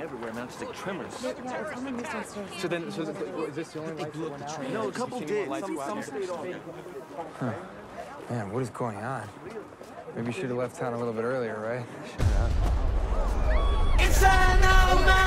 falling everywhere, man. It's like tremors. So then, is this the only way they blew up the train? No, a couple did. Some stayed on. Huh. Man, what is going on? Maybe you should have left town a little bit earlier, right? Shut up. It's an old man.